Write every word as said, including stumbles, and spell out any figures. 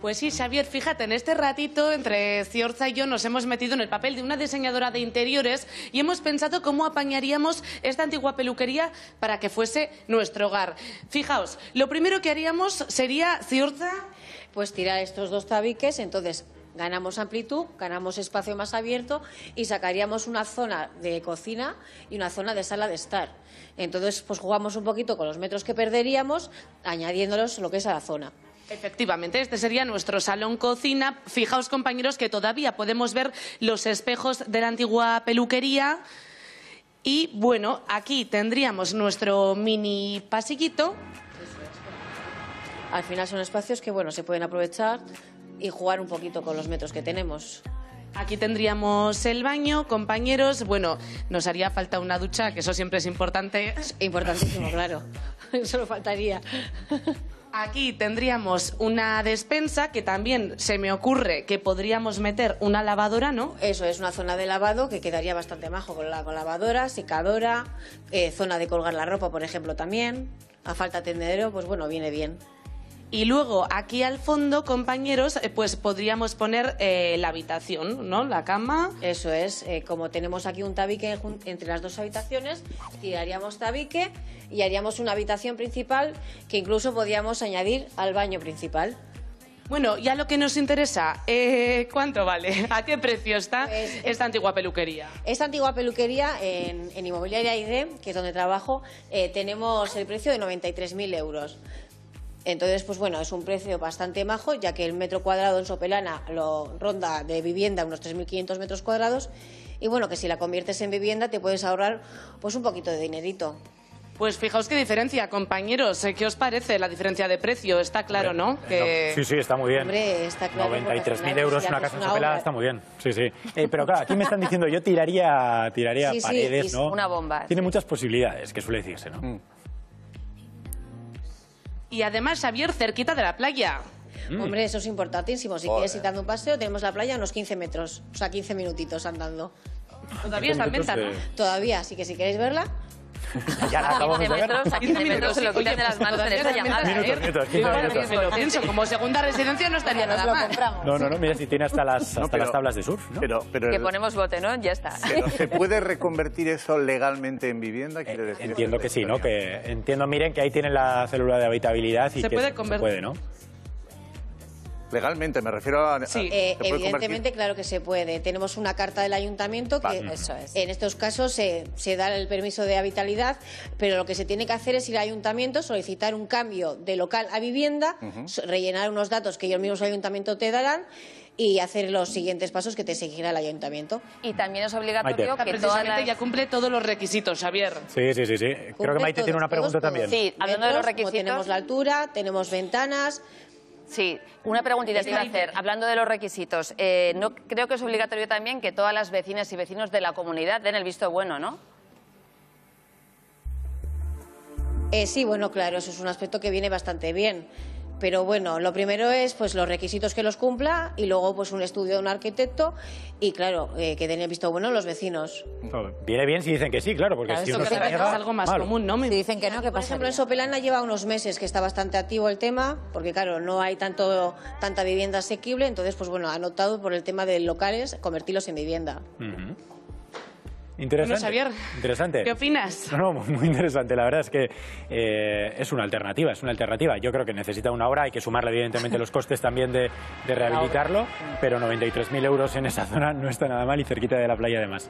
Pues sí, Xavier, fíjate, en este ratito entre Ciorza y yo nos hemos metido en el papel de una diseñadora de interiores y hemos pensado cómo apañaríamos esta antigua peluquería para que fuese nuestro hogar. Fijaos, lo primero que haríamos sería, Ciorza, pues tirar estos dos tabiques, entonces ganamos amplitud, ganamos espacio más abierto y sacaríamos una zona de cocina y una zona de sala de estar. Entonces, pues jugamos un poquito con los metros que perderíamos, añadiéndolos lo que es a la zona. Efectivamente, este sería nuestro salón cocina. Fijaos, compañeros, que todavía podemos ver los espejos de la antigua peluquería. Y bueno, aquí tendríamos nuestro mini pasillito. Al final son espacios que, bueno, se pueden aprovechar y jugar un poquito con los metros que tenemos. Aquí tendríamos el baño, compañeros. Bueno, nos haría falta una ducha, que eso siempre es importante. Es importantísimo, claro. Solo faltaría. Aquí tendríamos una despensa, que también se me ocurre que podríamos meter una lavadora, ¿no? Eso es, una zona de lavado que quedaría bastante majo con la con lavadora, secadora, eh, zona de colgar la ropa, por ejemplo, también. A falta tendedero, pues bueno, viene bien. Y luego aquí al fondo, compañeros, pues podríamos poner eh, la habitación, ¿no? La cama. Eso es, eh, como tenemos aquí un tabique entre las dos habitaciones, tiraríamos tabique y haríamos una habitación principal que incluso podíamos añadir al baño principal. Bueno, ya lo que nos interesa, eh, ¿cuánto vale? ¿A qué precio está pues, esta antigua peluquería? Esta antigua peluquería en, en Inmobiliaria I D, que es donde trabajo, eh, tenemos el precio de noventa y tres mil euros. Entonces, pues bueno, es un precio bastante majo, ya que el metro cuadrado en Sopelana lo ronda de vivienda unos tres mil quinientos metros cuadrados. Y bueno, que si la conviertes en vivienda te puedes ahorrar pues un poquito de dinerito. Pues fijaos qué diferencia, compañeros. ¿Qué os parece la diferencia de precio? Está claro, hombre, ¿no? Que... Sí, sí, está muy bien. Hombre, está claro. noventa y tres mil euros una casa en Sopelana está muy bien. Sí, sí. Eh, pero claro, aquí me están diciendo yo tiraría, tiraría sí, paredes, sí, ¿no? Una bomba. Tiene sí. muchas posibilidades, que suele decirse, ¿no? Mm. Y además, Javier, cerquita de la playa. Mm. Hombre, eso es importantísimo. Si Joder. quieres ir dando un paseo, tenemos la playa a unos quince metros. O sea, quince minutitos andando. Todavía está en venta, ¿no? Todavía, así que si queréis verla... Ya la acabamos de ver. quince minutos se lo quitan de las manos en esta llamada. quince minutos, quince minutos. Me lo pienso, como segunda residencia no estaría nada mal. No, no, no, mira si tiene hasta las, hasta no, pero, las tablas de surf, ¿no? Pero, pero que el, ponemos bote, ¿no? Ya está. Pero, ¿se puede reconvertir eso legalmente en vivienda? Quiero decir, eh, entiendo que sí, ¿no? Que entiendo, miren, que ahí tienen la célula de habitabilidad y se que puede se, se puede, ¿no? Legalmente, me refiero a... Sí, eh, evidentemente, convertir? claro que se puede. Tenemos una carta del ayuntamiento que Eso es. en estos casos se, se da el permiso de habitabilidad, pero lo que se tiene que hacer es ir al ayuntamiento, solicitar un cambio de local a vivienda, uh-huh. rellenar unos datos que ellos mismos el ayuntamiento te darán y hacer los siguientes pasos que te exigirá el ayuntamiento. Y también es obligatorio Maite. que toda la... ya cumple todos los requisitos, Javier. Sí, sí, sí. sí. Creo que Maite todos, tiene una pregunta todos, también. Sí, hablando Metros, de los requisitos... Tenemos la altura, tenemos ventanas... Sí, una preguntita te iba a hacer. Hablando de los requisitos, eh, no, creo que es obligatorio también que todas las vecinas y vecinos de la comunidad den el visto bueno, ¿no? Eh, sí, bueno, claro, eso es un aspecto que viene bastante bien. Pero bueno, lo primero es pues los requisitos que los cumpla y luego pues un estudio de un arquitecto y claro, eh, que den el visto bueno los vecinos. Viene bien si dicen que sí, claro, porque claro, si uno se niega, es algo más malo. común, ¿no? Me dicen que no, que pasa. Por ejemplo, en Sopelana lleva unos meses que está bastante activo el tema, porque claro, no hay tanto tanta vivienda asequible, entonces pues bueno, ha notado por el tema de locales convertirlos en vivienda. Uh-huh. Interesante. Bueno, Xavier, interesante. ¿Qué opinas? No, no, muy interesante. La verdad es que eh, es una alternativa, es una alternativa. Yo creo que necesita una obra, hay que sumarle evidentemente los costes también de, de rehabilitarlo, pero noventa y tres mil euros en esa zona no está nada mal y cerquita de la playa además.